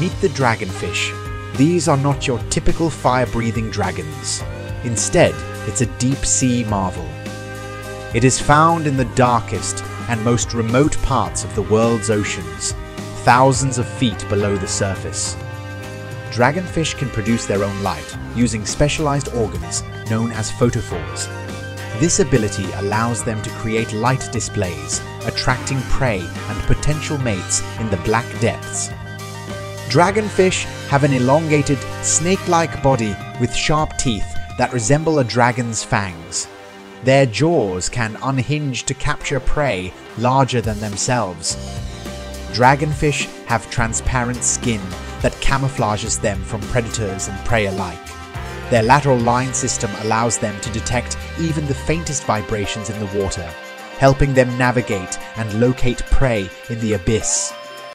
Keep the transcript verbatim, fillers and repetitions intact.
Meet the dragonfish. These are not your typical fire-breathing dragons. Instead, it's a deep-sea marvel. It is found in the darkest and most remote parts of the world's oceans, thousands of feet below the surface. Dragonfish can produce their own light using specialized organs known as photophores. This ability allows them to create light displays, attracting prey and potential mates in the black depths. Dragonfish have an elongated, snake-like body with sharp teeth that resemble a dragon's fangs. Their jaws can unhinge to capture prey larger than themselves. Dragonfish have transparent skin that camouflages them from predators and prey alike. Their lateral line system allows them to detect even the faintest vibrations in the water, helping them navigate and locate prey in the abyss.